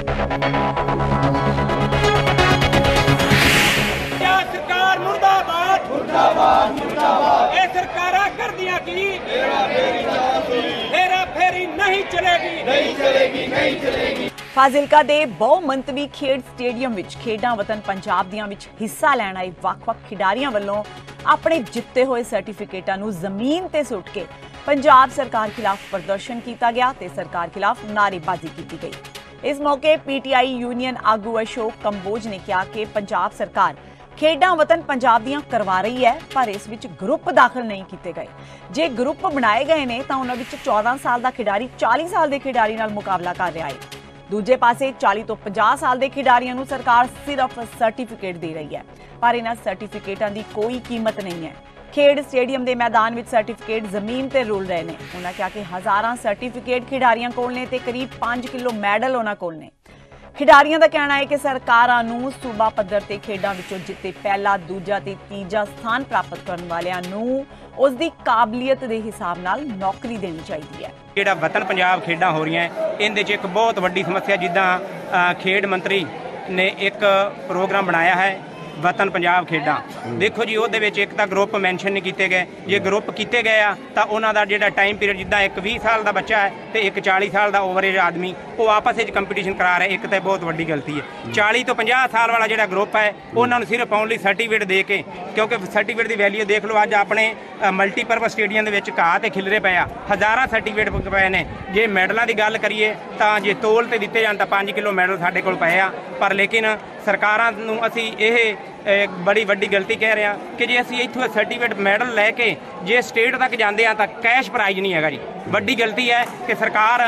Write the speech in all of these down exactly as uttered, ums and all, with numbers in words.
फाजिलका दे बहुमंतवी खेड स्टेडियम विच खेडा वतन पंजाब दियां विच हिस्सा लैण आए वख-वख खिडारियां वल्लों अपने जित्ते हुए सर्टिफिकेटां नूं जमीन ते सुट के पंजाब सरकार खिलाफ प्रदर्शन किया गया ते सरकार खिलाफ नारेबाजी की गई। इस मौके पीटीआई यूनियन आगू अशोक कंबोज ने कहा कि पंजाब सरकार खेडा वतन पंजाब दियां करवा रही है पर इस विच ग्रुप दाखिल नहीं किए गए। जे ग्रुप बनाए गए ने तां उन्हां विच चौदह साल दा खिडारी चालीस साल दे खिडारी नाल मुकाबला कर रहा है। दूजे पासे चालीस तो पचास साल दे खिडारियां नूं सरकार सिर्फ सर्टिफिकेट दे रही है पर इन्हां सर्टिफिकेटां दी कोई कीमत नहीं है। खेड स्टेडियम दे मैदान विच सर्टिफिकेट जमीन ते रुल रहे ने। उन्हां कहा कि हज़ारां सर्टिफिकेट खिडारियां कोल ने ते करीब पांच किलो मैडल उन्हां कोल ने। खिडारियां दा कहना है कि सरकारां नूं सूबा पद्धर ते खेडां विचों जित्ते पहला दूजा ते तीजा स्थान प्राप्त करन वालियां नूं उस दी काबलियत दे हिसाब नाल नौकरी देनी चाहिदी है। खेडा वतन पंजाब खेडां हो रही हैं इंदे च एक बहुत वड्डी समस्या जिद्दां खेड मंत्री ने एक प्रोग्राम बनाया है वतन पंजाब खेडा। देखो जी उहदे विच इक तां ग्रुप मैंशन नहीं किए गए। जे ग्रुप किए गए आ तां उन्हां दा जिहड़ा टाइम पीरियड जिद्दां एक बीस साल दा बच्चा है ते एक चालीस साल दा ओवरेज आदमी वह आपस में कंपीटिशन करा रहे। एक तो बहुत वड्डी गलती है। चालीस तो पचास साल वाला जिहड़ा ग्रुप है उन्होंने सिर्फ ओनली सर्टिफिकेट दे के, क्योंकि सर्टिफिकेट की वैल्यू देख लो अज अपने मल्टीपर्पज़ स्टेडियम के विच घाह ते खिलरे पे आ हज़ारां सर्टिफिकेट पे ने। जे मैडलों की गल करिए तां जे तोल ते दिते जाण तां पाँच किलो मैडल साडे कोल पे आ, पर लेकिन सरकारां नूं असीं इह बड़ी वड्डी गलती कह रहे हैं कि जे असीं इत्थों सर्टिफिकेट मैडल लैके जे स्टेट तक जाते हैं तो कैश प्राइज नहीं है जी। वड्डी गलती है कि सरकार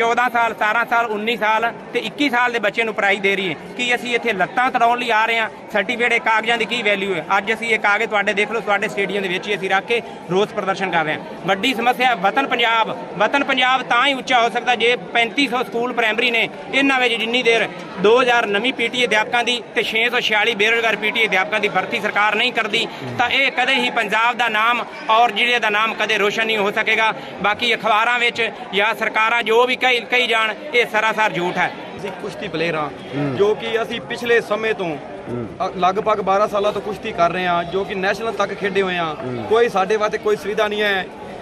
चौदह साल सतारह साल उन्नीस साल तो इक्कीस साल के बच्चे को प्राइज दे रही है कि असीं इत्थे लत्तां तड़ाउण लई आ रहे हैं। सर्टिफिकेट कागज़ां की की वैल्यू है। अज असीं ये कागज़ तुहाडे देख लो तुहाडे स्टेडियम के विच ही असीं रख के रोज़ प्रदर्शन कर रहे हैं। वड्डी समस्या वतन पंजाब वतन पंजाब तां ही उच्चा हो सकदा जे पैंती सौ स्कूल प्राइमरी ने इन्हां विच जिन्नी देर दो हज़ार नवीं पी टी अध्यापकों की तो छे सौ छियाली बेरोजगार पी टी अध्यापकों की भर्ती सरकार नहीं करती तो यह कदे ही पंजाब का नाम और जिले का नाम कदे रोशन नहीं हो सकेगा। बाकी अखबारों में या सरकारां जो भी कही कही जान ये सरासर झूठ है। कुश्ती प्लेयर हाँ जो कि असी पिछले समय तो लगभग बारह साल तो कुश्ती कर रहे हैं जो कि नैशनल तक खेडे हुए हैं। कोई साढ़े वास्ते कोई सुविधा नहीं है।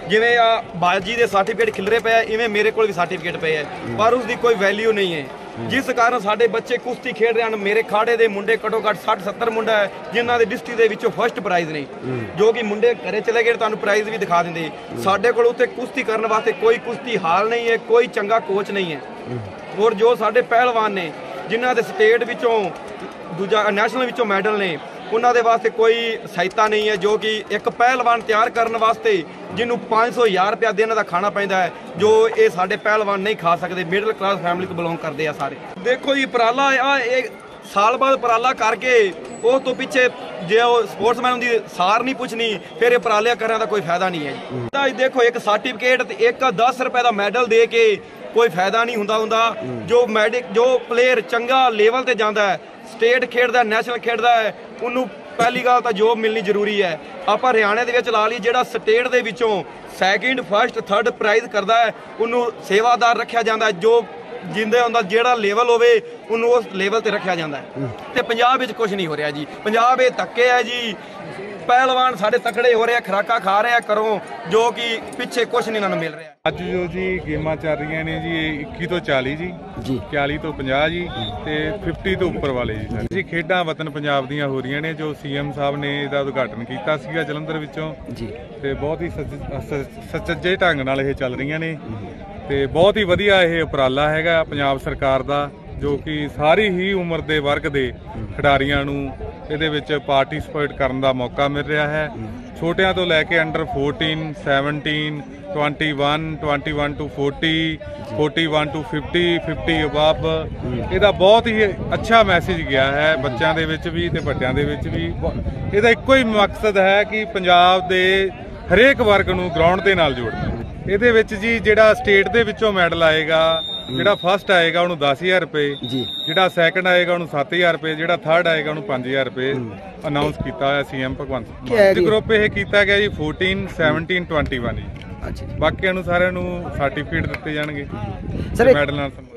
जिमें बाजी के सर्टिफिकेट खिलरे पे है इवें मेरे को भी सर्टिफिकेट पे है पर उसकी कोई वैल्यू नहीं है, जिस कारण साढ़े बच्चे कुश्ती खेड रहे हैं। मेरे खाड़े के मुंडे घटो घट साठ सत्तर मुंडा है जिन्होंने डिस्ट्रिक्ट के फर्स्ट प्राइज़ ने जो कि मुंडे घरें चले गए तो प्राइज़ भी दिखा देंगे। साढ़े को कुश्ती करने वास्ते कोई कुश्ती हाल नहीं है, कोई चंगा कोच नहीं है। और जो साढ़े पहलवान ने जिन्होंने स्टेट विचों दूजा नैशनल विचों मैडल ने उन्होंने वास्ते कोई सहायता नहीं है। जो कि एक पहलवान तैयार करने वास्ते जिन्हों पाँच सौ हज़ार रुपया दिन का खाना पैदा है जो ये साढ़े पहलवान नहीं खा सकते। मिडल क्लास फैमिली को बिलोंग करते हैं सारे। देखो जी उपराला एक साल बाद उपराला करके उस तो पिछे जो स्पोर्ट्समैन की सार नहीं पुछनी फिर उपरालिया करने का कोई फायदा नहीं है। देखो एक सर्टिफिकेट एक दस रुपए का मैडल दे के कोई फायदा नहीं होंदा होंदा। जो मैडिक जो प्लेयर चंगा लेवल ते जांदा है स्टेट खेडदा नैशनल खेडदा है उन्होंने पहली गल तो जॉब मिलनी जरूरी है। आप हरियाणा के ला ली जो स्टेट के विचों सैकेंड फस्ट थर्ड प्राइज करता है उन्होंने सेवादार रखा जाता है। जो जिंदा होंदा जेड़ा लेवल होवे उन्होंने उस लेवल पर रखा जाता है। तो पंजाब में कुछ नहीं हो रहा जी। पंजाब ये धक्के है जी। पहलवान साढ़े तकड़े हो रहे हैं, खुराका खा रहे हैं करो जो कि पिछे कुछ नहीं इन्होंने मिल रहा। अज जो जी गेमां चल रही ने जी इक्की तो चाली जी चालीस तो पचास जी ते पचास तो उपर वाले जी जी खेडां वतन पंजाब दियां हो रही ने। जो सी एम साहब ने इसका उद्घाटन किया जलंधर विचों ते बहुत ही सचज्जे ढंग नाल ये चल रही ने ते बहुत ही वधिया ये उपराला हैगा पंजाब सरकार दा जो कि सारी ही उम्र के वर्ग के खिडारियां नूं इहदे विच पार्टिसिपेट करन दा मौका मिल रहा है। छोटियां तो लैके under fourteen seventeen twenty one twenty one to forty forty one to fifty fifty above इहदा बहुत ही अच्छा मैसेज गया है बच्चों के विच भी ते वड्डियां दे विच भी। इहदा इक्को ही मकसद है कि पंजाब दे हरेक वर्ग नूं ग्राउंड दे नाल जोड़ना। इहदे विच जी जिहड़ा स्टेट दे विचों मैडल आएगा ਜਿਹੜਾ ਫਸਟ ਆਏਗਾ ਉਹਨੂੰ दस हज़ार ਰੁਪਏ ਜੀ, ਜਿਹੜਾ ਸੈਕੰਡ ਆਏਗਾ ਉਹਨੂੰ सात हज़ार ਰੁਪਏ, ਜਿਹੜਾ ਥਰਡ ਆਏਗਾ ਉਹਨੂੰ पाँच हज़ार ਰੁਪਏ ਅਨਾਉਂਸ ਕੀਤਾ ਹੋਇਆ ਸੀਐਮ ਭਗਵੰਤ ਮਾਨ ਜੀ। ਗਰੁੱਪ ਇਹ ਕੀਤਾ ਗਿਆ ਜੀ चौदह सत्रह इक्कीस ਜੀ। ਬਾਕੀਆਂ ਨੂੰ ਸਾਰਿਆਂ ਨੂੰ ਸਰਟੀਫਿਕੇਟ ਦਿੱਤੇ ਜਾਣਗੇ ਮੈਡਲ ਨਾਲ।